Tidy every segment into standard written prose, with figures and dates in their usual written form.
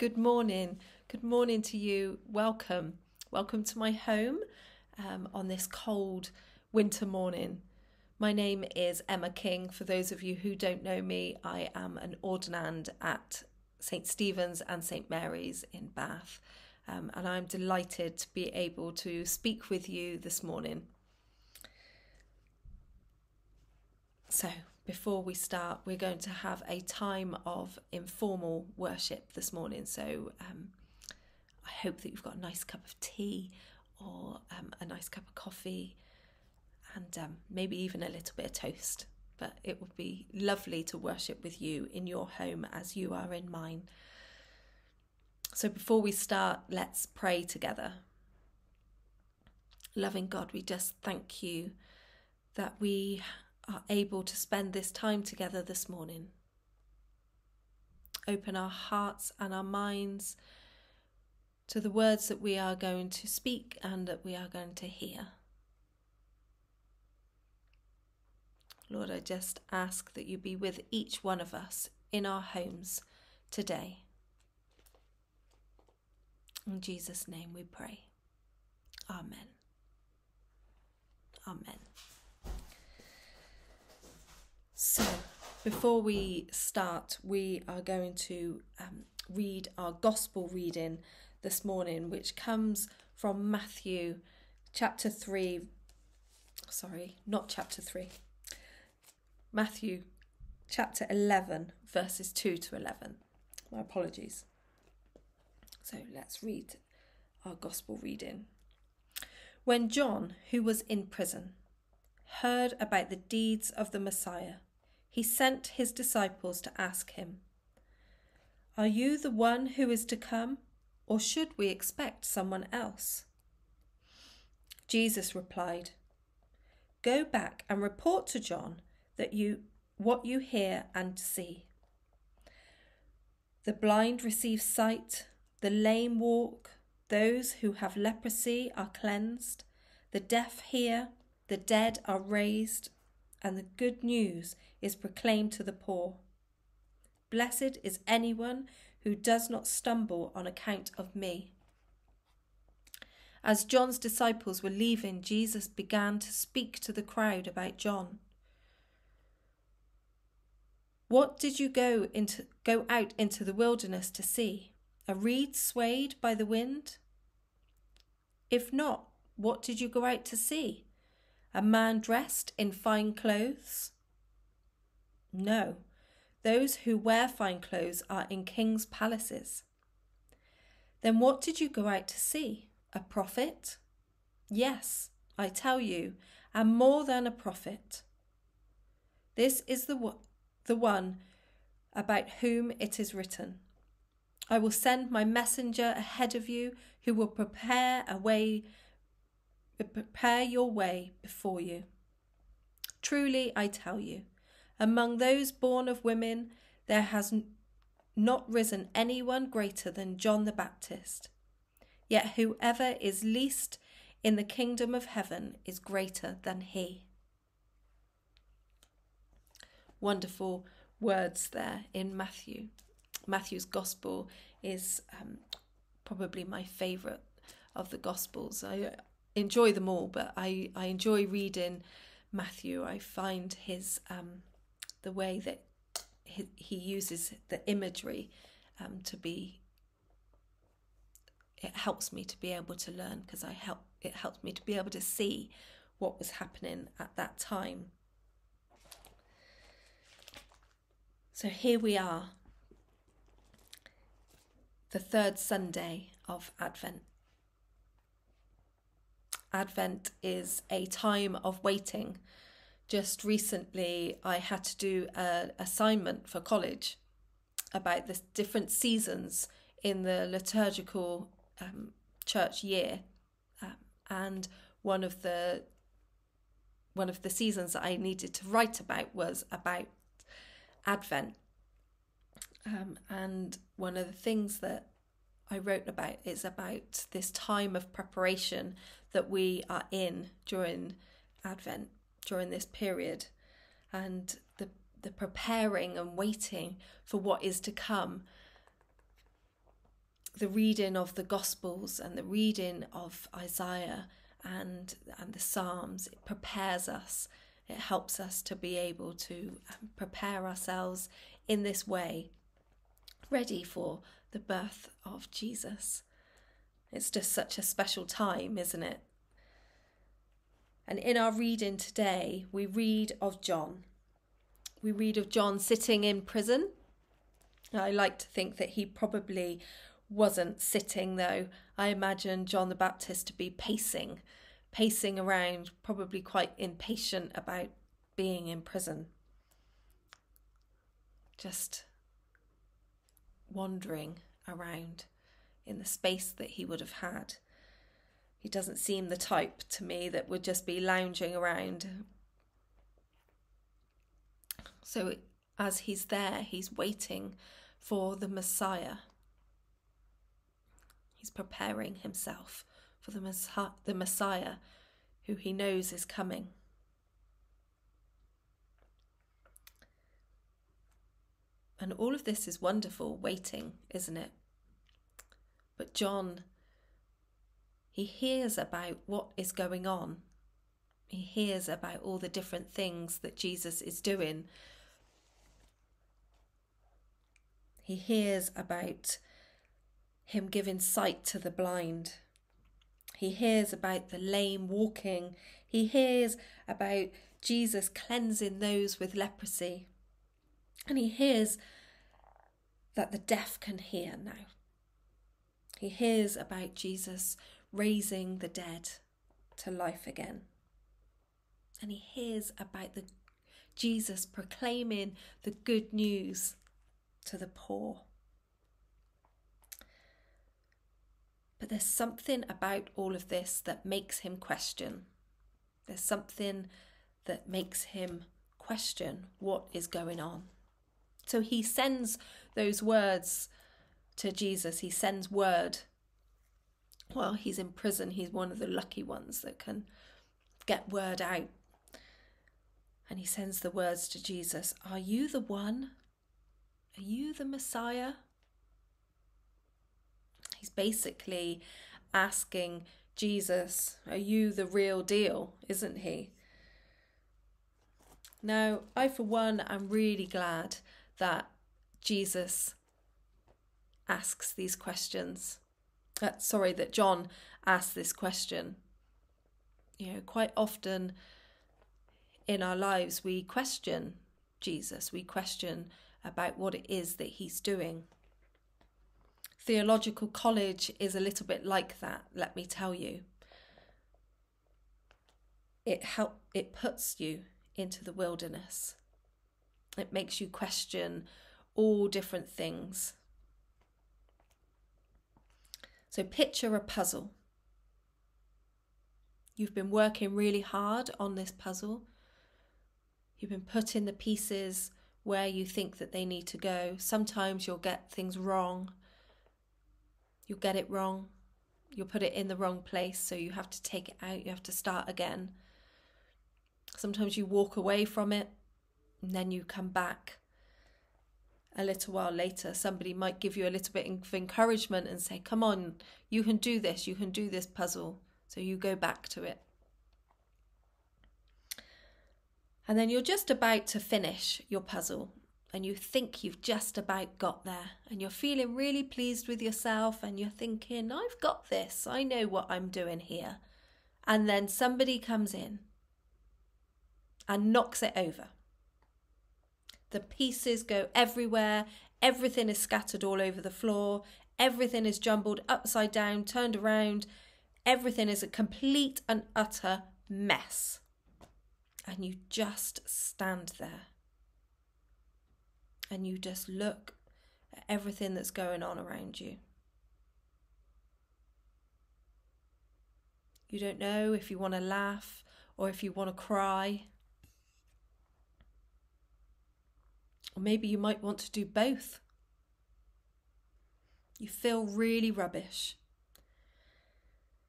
Good morning. Good morning to you. Welcome. Welcome to my home on this cold winter morning. My name is Emma King. For those of you who don't know me, I am an ordinand at St. Stephen's and St. Mary's in Bath. And I'm delighted to be able to speak with you this morning. So before we start, we're going to have a time of informal worship this morning. So I hope that you've got a nice cup of tea or a nice cup of coffee and maybe even a little bit of toast. But it would be lovely to worship with you in your home as you are in mine. So before we start, let's pray together. Loving God, we just thank you that we are able to spend this time together this morning. Open our hearts and our minds to the words that we are going to speak and that we are going to hear. Lord, I just ask that you be with each one of us in our homes today. In Jesus' name we pray. Amen. Amen. So, before we start, we are going to read our gospel reading this morning, which comes from Matthew Matthew chapter 11, verses 2 to 11. My apologies. So let's read our gospel reading. When John, who was in prison, heard about the deeds of the Messiah, he sent his disciples to ask him, "Are you the one who is to come, or should we expect someone else?" Jesus replied, "Go back and report to John what you hear and see. The blind receive sight, the lame walk, those who have leprosy are cleansed, the deaf hear, the dead are raised, and the good news is proclaimed to the poor. Blessed is anyone who does not stumble on account of me." As John's disciples were leaving, Jesus began to speak to the crowd about John. "What did you go out into the wilderness to see? A reed swayed by the wind? If not, what did you go out to see? A man dressed in fine clothes? No, those who wear fine clothes are in kings' palaces. Then what did you go out to see? A prophet? Yes, I tell you, and more than a prophet. This is the one about whom it is written, 'I will send my messenger ahead of you who will prepare your way before you.' Truly, I tell you, among those born of women, there has not risen anyone greater than John the Baptist. Yet whoever is least in the kingdom of heaven is greater than he." Wonderful words there in Matthew. Matthew's Gospel is probably my favourite of the Gospels. I enjoy them all, but I enjoy reading Matthew. I find his the way that he uses the imagery it helps me to be able to learn, because it helps me to be able to see what was happening at that time. So here we are, the third Sunday of Advent. Advent is a time of waiting. Just recently, I had to do an assignment for college about the different seasons in the liturgical church year, and one of the seasons that I needed to write about was about Advent. And one of the things that I wrote about is about this time of preparation that we are in during Advent, during this period, and the preparing and waiting for what is to come. the reading of the Gospels and the reading of Isaiah and the Psalms. It prepares us. It helps us to be able to prepare ourselves in this way, ready for the birth of Jesus. It's just such a special time, isn't it? And in our reading today, we read of John. We read of John sitting in prison. I like to think that he probably wasn't sitting, though. I imagine John the Baptist to be pacing around, probably quite impatient about being in prison. Just wandering around in the space that he would have had. He doesn't seem the type to me that would just be lounging around. So as he's there, he's waiting for the Messiah. He's preparing himself for the Messiah who he knows is coming. And all of this is wonderful waiting, isn't it? But John, he hears about what is going on. He hears about all the different things that Jesus is doing. He hears about him giving sight to the blind. He hears about the lame walking. He hears about Jesus cleansing those with leprosy. And he hears that the deaf can hear now. He hears about Jesus raising the dead to life again. And he hears about Jesus proclaiming the good news to the poor. But there's something about all of this that makes him question. There's something that makes him question what is going on. So he sends those words to Jesus. He sends word. Well, he's in prison. He's one of the lucky ones that can get word out. And he sends the words to Jesus. Are you the one? Are you the Messiah? He's basically asking Jesus, are you the real deal? Isn't he? Now, I, for one, am really glad that Jesus asks these questions. That John asked this question. You know, quite often in our lives we question Jesus. We question about what it is that he's doing. Theological college is a little bit like that, let me tell you. It puts you into the wilderness. It makes you question all different things. So picture a puzzle. You've been working really hard on this puzzle. You've been putting the pieces where you think that they need to go. Sometimes you'll get things wrong. You'll get it wrong. You'll put it in the wrong place, so you have to take it out. You have to start again. Sometimes you walk away from it and then you come back. A little while later, somebody might give you a little bit of encouragement and say, come on, you can do this puzzle. So you go back to it. And then you're just about to finish your puzzle and you think you've just about got there and you're feeling really pleased with yourself and you're thinking, I've got this, I know what I'm doing here. And then somebody comes in and knocks it over. The pieces go everywhere, everything is scattered all over the floor, everything is jumbled upside down, turned around, everything is a complete and utter mess. And you just stand there and you just look at everything that's going on around you. You don't know if you want to laugh or if you want to cry. Or maybe you might want to do both. You feel really rubbish.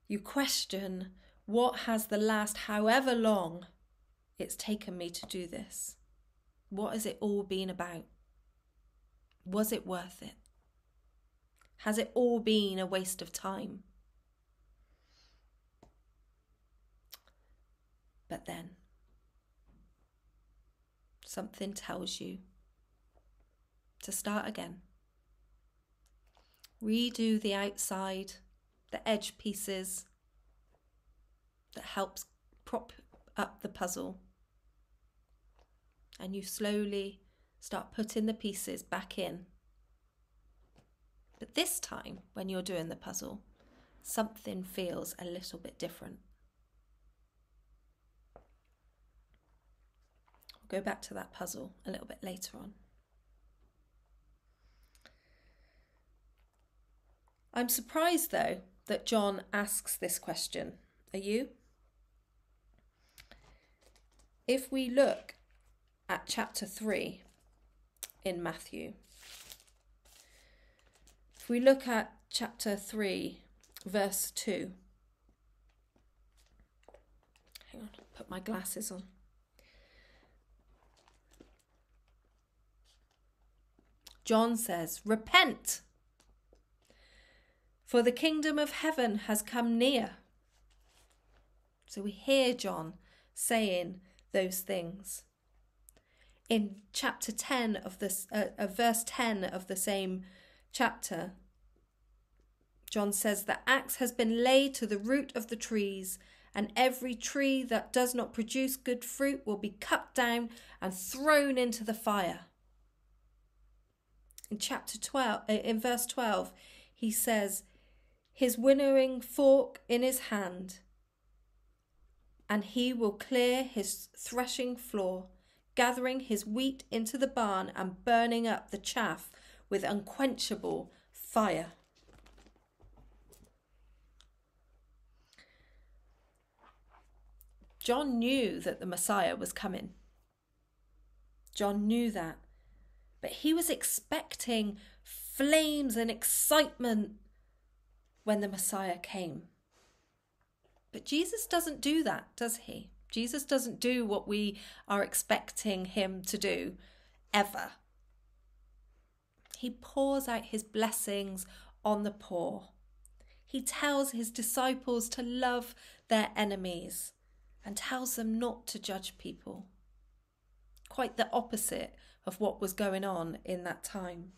You question, what has the last however long it's taken me to do this? What has it all been about? Was it worth it? Has it all been a waste of time? But then something tells you to start again. Redo the outside, the edge pieces that helps prop up the puzzle. And you slowly start putting the pieces back in. But this time, when you're doing the puzzle, something feels a little bit different. We'll go back to that puzzle a little bit later on. I'm surprised, though, that John asks this question. Are you? If we look at chapter 3 in Matthew, if we look at chapter 3, verse 2. Hang on, put my glasses on. John says, "Repent, for the kingdom of heaven has come near." So we hear John saying those things. In chapter 10 of this, verse 10 of the same chapter, John says, "The axe has been laid to the root of the trees, and every tree that does not produce good fruit will be cut down and thrown into the fire." In chapter 12, in verse 12, he says, "His winnowing fork in his hand, and he will clear his threshing floor, gathering his wheat into the barn and burning up the chaff with unquenchable fire." John knew that the Messiah was coming. John knew that. But he was expecting flames and excitement when the Messiah came. But Jesus doesn't do that, does he? Jesus doesn't do what we are expecting him to do, ever. He pours out his blessings on the poor. He tells his disciples to love their enemies and tells them not to judge people. Quite the opposite of what was going on in that time.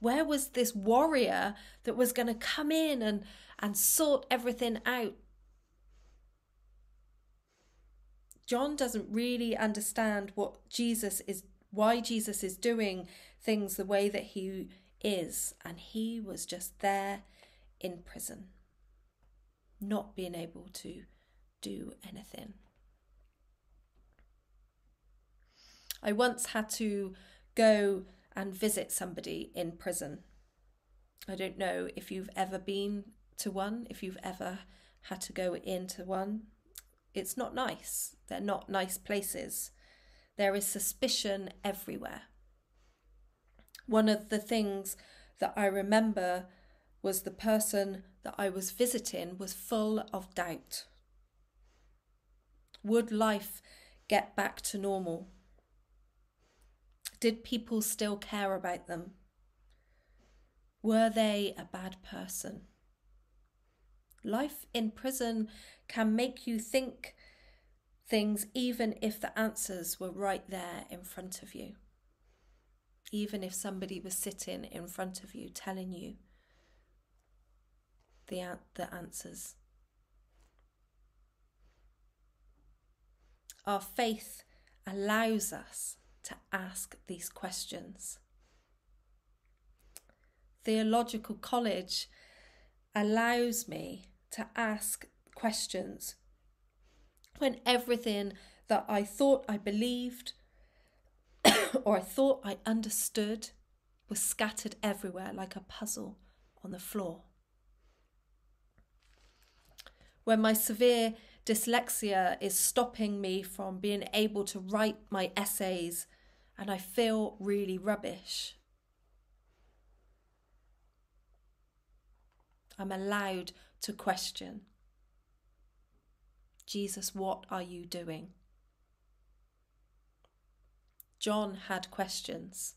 Where was this warrior that was going to come in and sort everything out? John doesn't really understand what Jesus is doing, why Jesus is doing things the way that he is, and he was just there in prison, not being able to do anything. I once had to go and visit somebody in prison. I don't know if you've ever been to one, if you've ever had to go into one. It's not nice. They're not nice places. There is suspicion everywhere. One of the things that I remember was the person that I was visiting was full of doubt. Would life get back to normal? Did people still care about them? Were they a bad person? Life in prison can make you think things even if the answers were right there in front of you. Even if somebody was sitting in front of you telling you the answers. Our faith allows us to ask these questions. Theological college allows me to ask questions when everything that I thought I believed or I thought I understood was scattered everywhere like a puzzle on the floor. When my severe dyslexia is stopping me from being able to write my essays and I feel really rubbish, I'm allowed to question. Jesus, what are you doing? John had questions.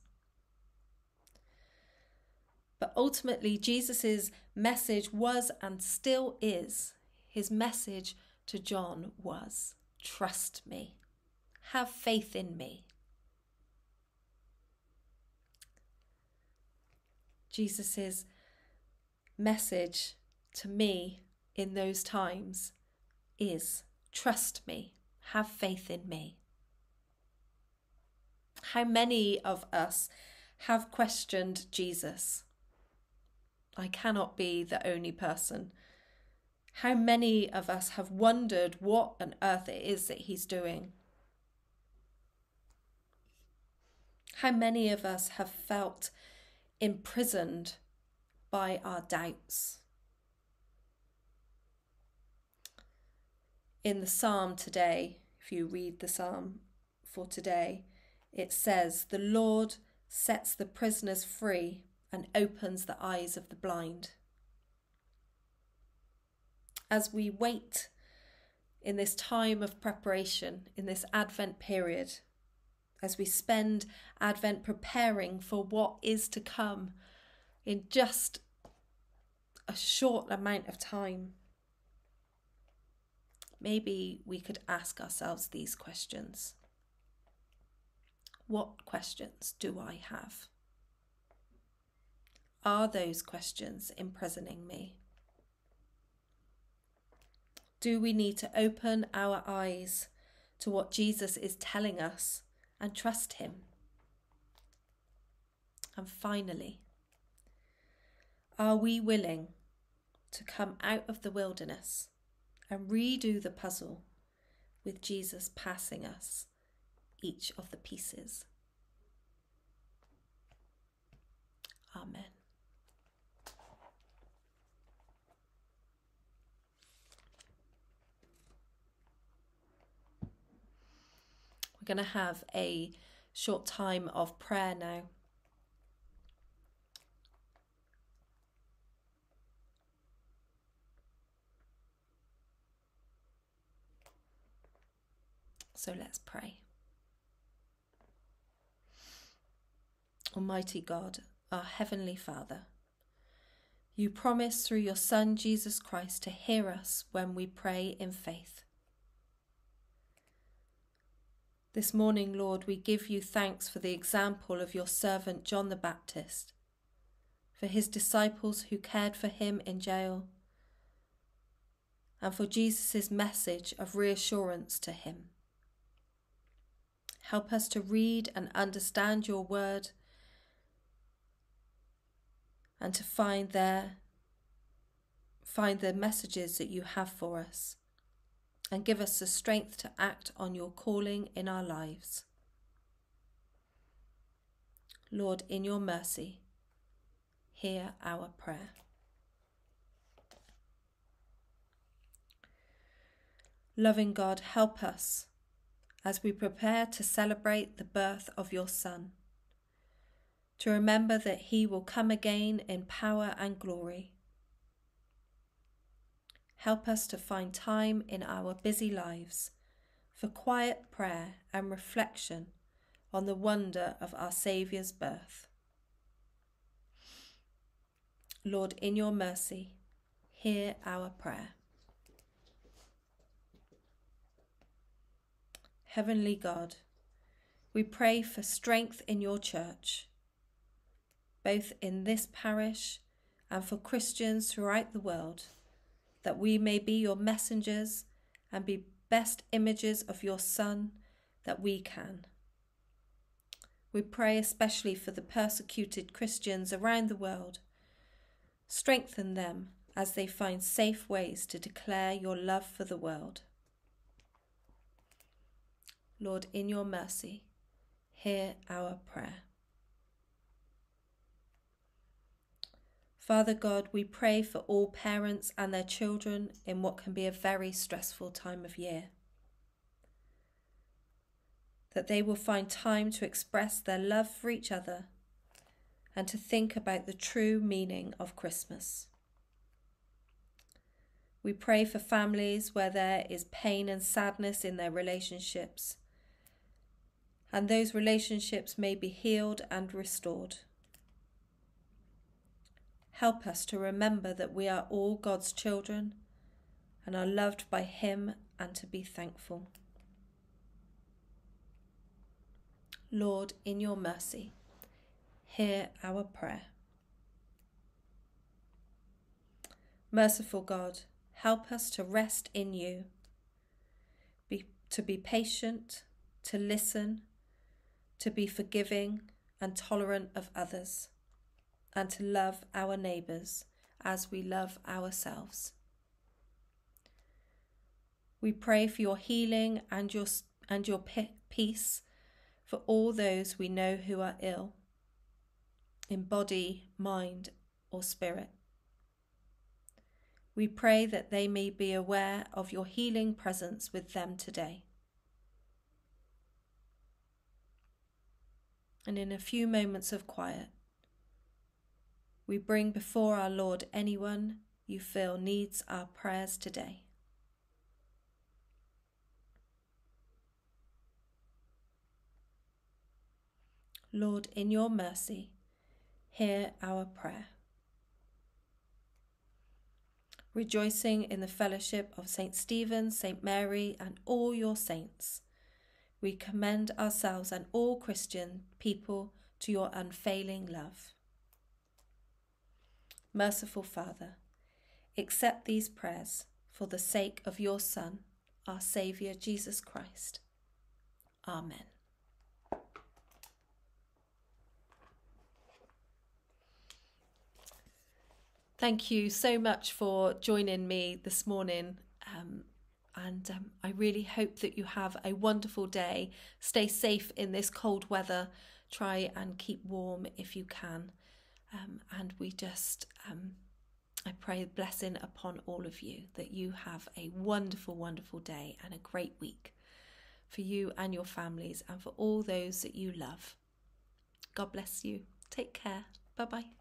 Ultimately, Jesus's message was and still is, his message to John was, trust me, have faith in me. Jesus's message to me in those times is, trust me, have faith in me. How many of us have questioned Jesus? I cannot be the only person. How many of us have wondered what on earth it is that he's doing? How many of us have felt imprisoned by our doubts? In the psalm today, if you read the psalm for today, it says, "The Lord sets the prisoners free and opens the eyes of the blind." As we wait in this time of preparation, in this Advent period, as we spend Advent preparing for what is to come in just a short amount of time, maybe we could ask ourselves these questions. What questions do I have? Are those questions imprisoning me? Do we need to open our eyes to what Jesus is telling us and trust him? And finally, are we willing to come out of the wilderness and redo the puzzle with Jesus passing us each of the pieces? Amen. We're going to have a short time of prayer now. So let's pray. Almighty God, our Heavenly Father, you promise through your Son Jesus Christ to hear us when we pray in faith. This morning, Lord, we give you thanks for the example of your servant John the Baptist, for his disciples who cared for him in jail, and for Jesus' message of reassurance to him. Help us to read and understand your word and to find the messages that you have for us, and give us the strength to act on your calling in our lives. Lord, in your mercy, hear our prayer. Loving God, help us as we prepare to celebrate the birth of your Son, to remember that he will come again in power and glory. Help us to find time in our busy lives for quiet prayer and reflection on the wonder of our Saviour's birth. Lord, in your mercy, hear our prayer. Heavenly God, we pray for strength in your church, both in this parish and for Christians throughout the world, that we may be your messengers and be best images of your Son that we can. We pray especially for the persecuted Christians around the world. Strengthen them as they find safe ways to declare your love for the world. Lord, in your mercy, hear our prayer. Father God, we pray for all parents and their children in what can be a very stressful time of year, that they will find time to express their love for each other and to think about the true meaning of Christmas. We pray for families where there is pain and sadness in their relationships, and those relationships may be healed and restored. help us to remember that we are all God's children and are loved by him, and to be thankful. Lord, in your mercy, hear our prayer. Merciful God, help us to rest in you, to be patient, to listen, to be forgiving and tolerant of others, and to love our neighbours as we love ourselves. We pray for your healing and your peace for all those we know who are ill, in body, mind, or spirit. We pray that they may be aware of your healing presence with them today. And in a few moments of quiet, we bring before our Lord anyone you feel needs our prayers today. Lord, in your mercy, hear our prayer. Rejoicing in the fellowship of St. Stephen, St. Mary, and all your saints, we commend ourselves and all Christian people to your unfailing love. Merciful Father, accept these prayers for the sake of your Son, our Saviour Jesus Christ. Amen. Thank you so much for joining me this morning, and I really hope that you have a wonderful day. Stay safe in this cold weather. Try and keep warm if you can, and we just I pray a blessing upon all of you, that you have a wonderful, wonderful day and a great week for you and your families and for all those that you love. God bless you. Take care. Bye-bye.